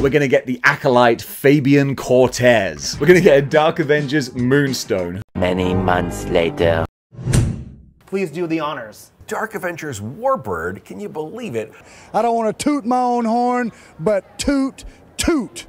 We're going to get the acolyte Fabian Cortez. We're going to get a Dark Avengers Moonstone. Many months later. Please do the honors. Dark Avengers Warbird, can you believe it? I don't want to toot my own horn, but toot, toot.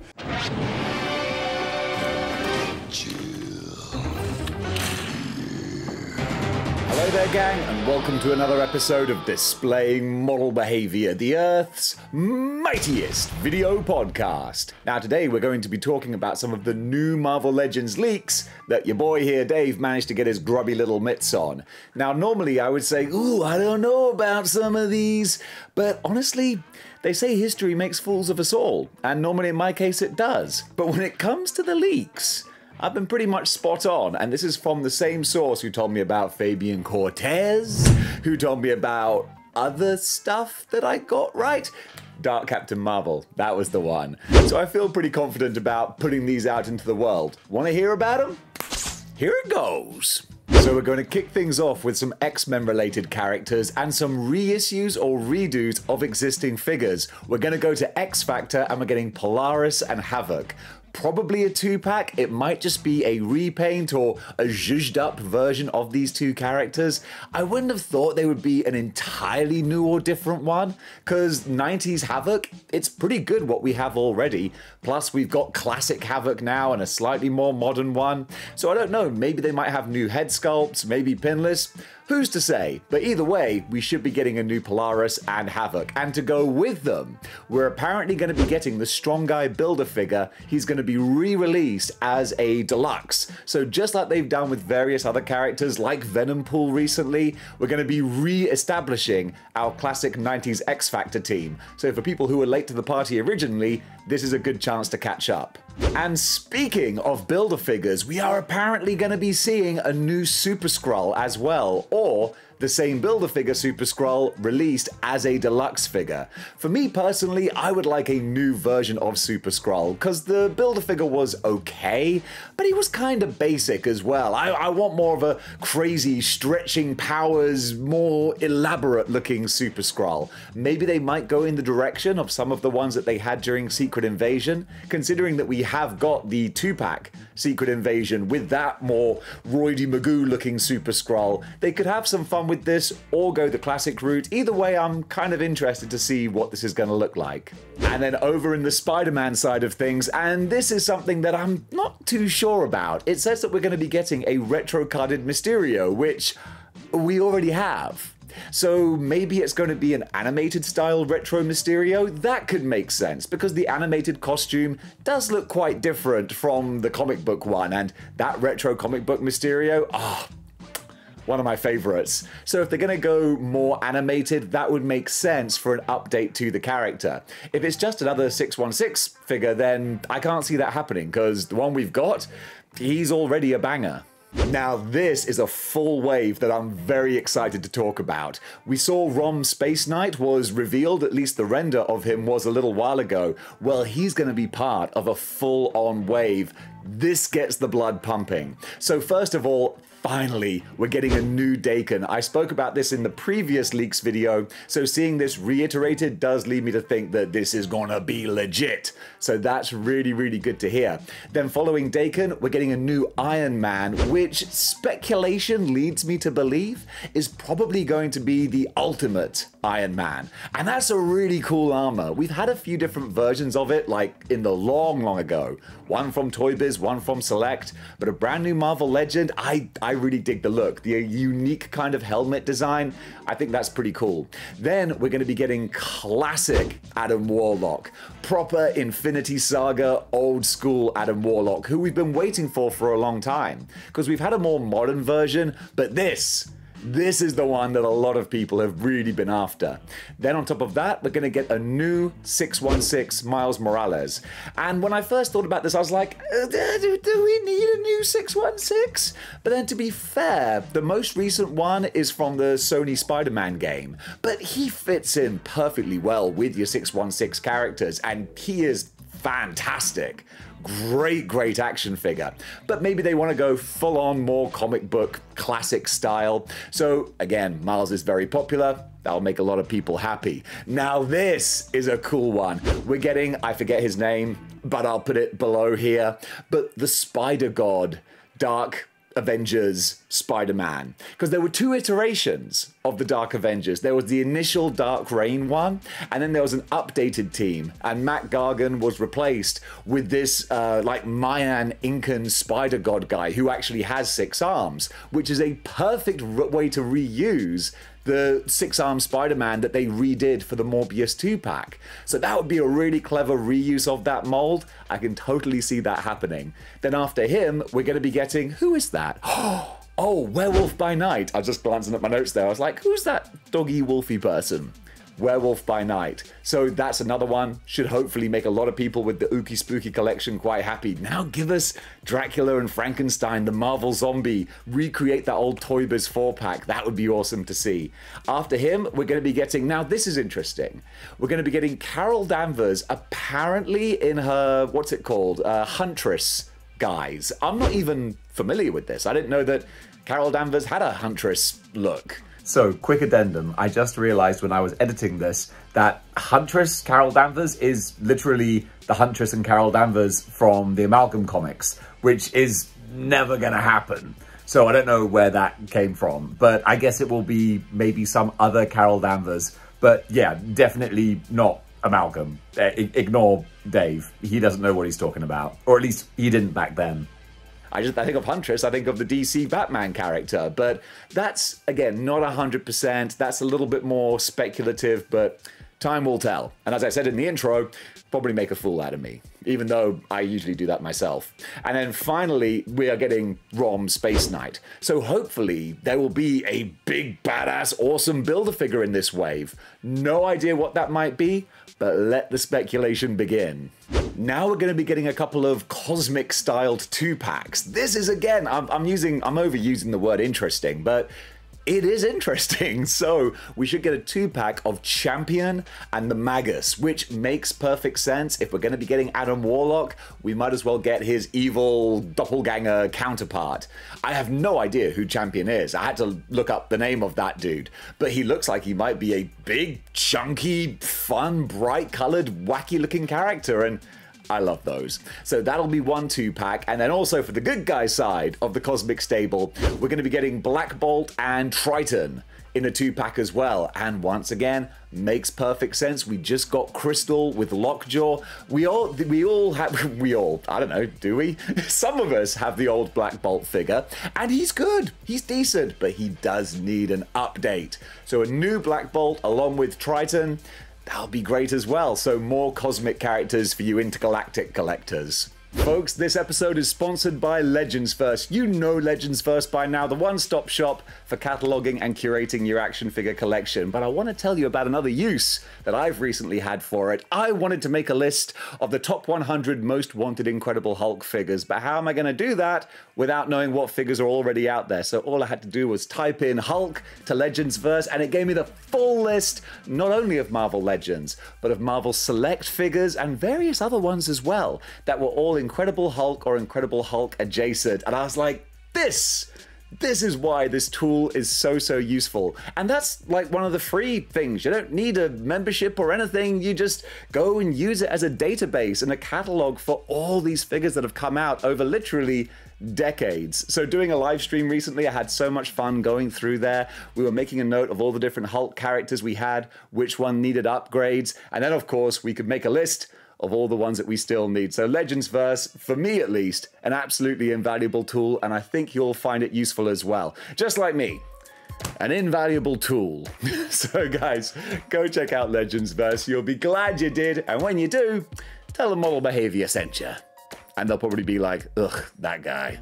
Hello there, gang, and welcome to another episode of Displaying Model Behaviour, the Earth's mightiest video podcast. Now, today we're going to be talking about some of the new Marvel Legends leaks that your boy here, Dave, managed to get his grubby little mitts on. Now, normally I would say, ooh, I don't know about some of these, but honestly, they say history makes fools of us all, and normally in my case it does. But when it comes to the leaks, I've been pretty much spot on, and this is from the same source who told me about Fabian Cortez, who told me about other stuff that I got right. Dark Captain Marvel, that was the one. So I feel pretty confident about putting these out into the world. Want to hear about them? Here it goes. So we're going to kick things off with some X-Men related characters and some reissues or redos of existing figures. We're going to go to X-Factor and we're getting Polaris and Havoc. Probably a two-pack, it might just be a repaint or a zhuzhed-up version of these two characters. I wouldn't have thought they would be an entirely new or different one, because 90s Havoc, it's pretty good what we have already. Plus, we've got classic Havoc now and a slightly more modern one. So I don't know, maybe they might have new head sculpts, maybe pinless. Who's to say? But either way, we should be getting a new Polaris and Havoc. And to go with them, we're apparently going to be getting the Strong Guy Builder figure. He's going to be re-released as a deluxe. So just like they've done with various other characters like Venompool recently, we're going to be re-establishing our classic 90s X-Factor team. So for people who were late to the party originally, this is a good chance to catch up. And speaking of Builder figures, we are apparently going to be seeing a new Super Skrull as well, or the same Builder figure Super Skrull released as a deluxe figure. For me personally, I would like a new version of Super Skrull, because the Builder figure was okay, but he was kind of basic as well. I want more of a crazy, stretching powers, more elaborate looking Super Skrull. Maybe they might go in the direction of some of the ones that they had during Secret Invasion, considering that we have got the two-pack Secret Invasion with that more roidy Magoo looking Super Skrull. They could have some fun with this or go the classic route. Either way, I'm kind of interested to see what this is going to look like. And then over in the Spider-Man side of things, and this is something that I'm not too sure about. It says that we're going to be getting a retro-carded Mysterio, which we already have. So maybe it's going to be an animated style retro Mysterio? That could make sense, because the animated costume does look quite different from the comic book one, and that retro comic book Mysterio, ah, one of my favorites. So if they're going to go more animated, that would make sense for an update to the character. If it's just another 616 figure, then I can't see that happening, because the one we've got, he's already a banger. Now this is a full wave that I'm very excited to talk about. We saw Rom Space Knight was revealed, at least the render of him was a little while ago. Well, he's going to be part of a full-on wave. This gets the blood pumping. So first of all, finally, we're getting a new Daken. I spoke about this in the previous leaks video, so seeing this reiterated does lead me to think that this is gonna be legit. So that's really, really good to hear. Then following Daken, we're getting a new Iron Man, which speculation leads me to believe is probably going to be the ultimate Iron Man. And that's a really cool armor. We've had a few different versions of it, like in the long, long ago. One from Toy Biz, one from Select, but a brand new Marvel Legend, I really dig the look, the unique kind of helmet design. I think that's pretty cool. Then we're going to be getting classic Adam Warlock, proper Infinity Saga, old school Adam Warlock, who we've been waiting for a long time, because we've had a more modern version, but this is the one that a lot of people have really been after. Then on top of that, we're going to get a new 616 Miles Morales. And when I first thought about this, I was like, do we need a new 616? But then to be fair, the most recent one is from the Sony Spider-Man game. But he fits in perfectly well with your 616 characters, and he is fantastic. Great, great action figure. But maybe they want to go full on more comic book classic style. So again, Miles is very popular. That'll make a lot of people happy. Now this is a cool one. We're getting, I forget his name, but I'll put it below here, but the Spider God, Dark Avengers Spider-Man, because there were two iterations of the Dark Avengers. There was the initial Dark Reign one, and then there was an updated team, and Matt Gargan was replaced with this like Mayan Incan Spider God guy who actually has 6 arms, which is a perfect way to reuse the 6-armed Spider-Man that they redid for the Morbius 2-pack. So that would be a really clever reuse of that mold. I can totally see that happening. Then after him, we're going to be getting, who is that? Oh, Werewolf by Night. I was just glancing at my notes there. I was like, who's that doggy wolfy person? Werewolf by Night. So that's another one. Should hopefully make a lot of people with the Ookie Spooky collection quite happy. Now give us Dracula and Frankenstein, the Marvel Zombie. Recreate that old Toy Biz 4-pack. That would be awesome to see. After him, we're going to be getting, now this is interesting. We're going to be getting Carol Danvers, apparently in her, what's it called? Huntress guise. I'm not even familiar with this. I didn't know that Carol Danvers had a Huntress look. So, quick addendum, I just realised when I was editing this that Huntress Carol Danvers is literally the Huntress and Carol Danvers from the Amalgam comics, which is never going to happen. So I don't know where that came from, but I guess it will be maybe some other Carol Danvers. But yeah, definitely not Amalgam. Ignore Dave. He doesn't know what he's talking about, or at least he didn't back then. I think of Huntress, I think of the DC Batman character, but that's, again, not 100%. That's a little bit more speculative, but time will tell. And as I said in the intro, probably make a fool out of me, even though I usually do that myself. And then finally, we are getting Rom Space Knight. So hopefully there will be a big, badass, awesome Build-A-Figure in this wave. No idea what that might be, but let the speculation begin. Now we're going to be getting a couple of cosmic-styled 2-packs. This is, again, I'm overusing the word interesting, but it is interesting. So we should get a 2-pack of Champion and the Magus, which makes perfect sense. If we're going to be getting Adam Warlock, we might as well get his evil doppelganger counterpart. I have no idea who Champion is. I had to look up the name of that dude, but he looks like he might be a big, chunky, fun, bright-colored, wacky-looking character, and I love those. So that'll be one 2-pack. And then also for the good guy side of the Cosmic Stable, we're going to be getting Black Bolt and Triton in a 2-pack as well. And once again, makes perfect sense. We just got Crystal with Lockjaw. We all, I don't know, do we? Some of us have the old Black Bolt figure, and he's good, he's decent, but he does need an update. So a new Black Bolt along with Triton, that'll be great as well. So more cosmic characters for you intergalactic collectors. Folks, this episode is sponsored by Legends First. You know Legends First by now, the one-stop shop for cataloging and curating your action figure collection. But I want to tell you about another use that I've recently had for it. I wanted to make a list of the top 100 most wanted Incredible Hulk figures, but how am I going to do that without knowing what figures are already out there? So all I had to do was type in Hulk to Legends First, and it gave me the full list, not only of Marvel Legends, but of Marvel Select figures and various other ones as well that were all Incredible Hulk or Incredible Hulk adjacent. And I was like, this is why this tool is so useful. And that's like one of the free things. You don't need a membership or anything. You just go and use it as a database and a catalog for all these figures that have come out over literally decades. So doing a live stream recently, I had so much fun going through there. We were making a note of all the different Hulk characters we had, which one needed upgrades. And then of course we could make a list of all the ones that we still need. So Legendsverse, for me at least, an absolutely invaluable tool, and I think you'll find it useful as well. Just like me, an invaluable tool. So guys, go check out Legendsverse. You'll be glad you did, and when you do, tell them Model Behaviour sent you. And they'll probably be like, ugh, that guy.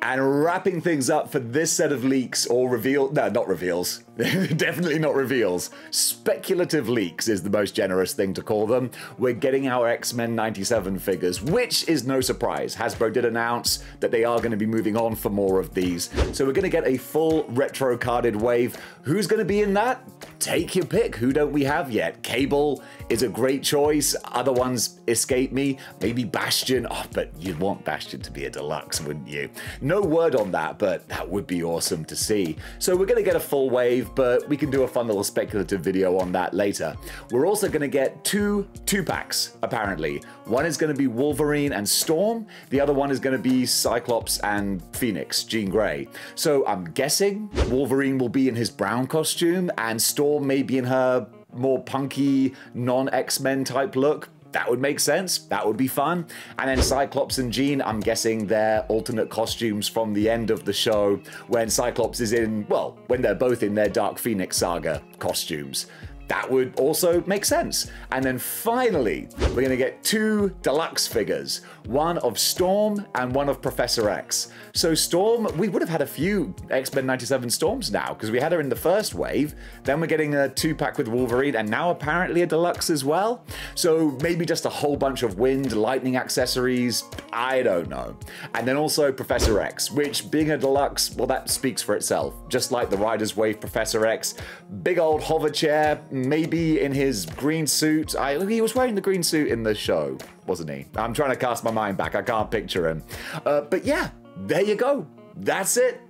And wrapping things up for this set of leaks or reveal, no, not reveals, definitely not reveals. Speculative leaks is the most generous thing to call them. We're getting our X-Men 97 figures, which is no surprise. Hasbro did announce that they are going to be moving on for more of these. So we're going to get a full retro carded wave. Who's going to be in that? take your pick. Who don't we have yet? Cable is a great choice. Other ones escape me. Maybe Bastion. Oh, but you'd want Bastion to be a deluxe, wouldn't you? No word on that, but that would be awesome to see. So we're going to get a full wave, but we can do a fun little speculative video on that later. We're also going to get two packs, apparently. One is going to be Wolverine and Storm. The other one is going to be Cyclops and Phoenix, Jean Grey. So I'm guessing Wolverine will be in his brown costume and Storm may be in her more punky, non-X-Men type look. That would make sense. That would be fun. And then Cyclops and Jean, I'm guessing their alternate costumes from the end of the show when Cyclops is in, well, when they're both in their Dark Phoenix Saga costumes. That would also make sense. And then finally, we're going to get two deluxe figures, one of Storm and one of Professor X. So Storm, we would have had a few X-Men 97 Storms now because we had her in the first wave. Then we're getting a 2-pack with Wolverine and now apparently a deluxe as well. So maybe just a whole bunch of wind, lightning accessories. I don't know. And then also Professor X, which being a deluxe, well, that speaks for itself. Just like the Riders Wave Professor X, big old hover chair, maybe in his green suit. He was wearing the green suit in the show, wasn't he? I'm trying to cast my mind back. I can't picture him. But yeah, there you go. That's it.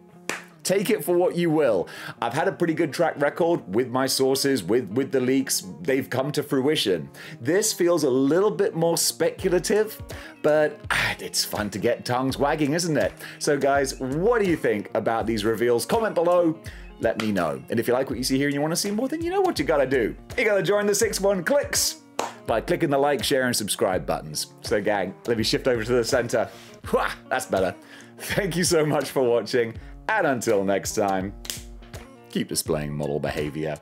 Take it for what you will. I've had a pretty good track record with my sources, with the leaks. They've come to fruition. This feels a little bit more speculative, but it's fun to get tongues wagging, isn't it? So guys, what do you think about these reveals? Comment below. Let me know. And if you like what you see here and you want to see more, then you know what you gotta do. You gotta join the 6-1 Clicks by clicking the like, share, and subscribe buttons. So gang, let me shift over to the center. Wah, that's better. Thank you so much for watching, and until next time, keep displaying model behavior.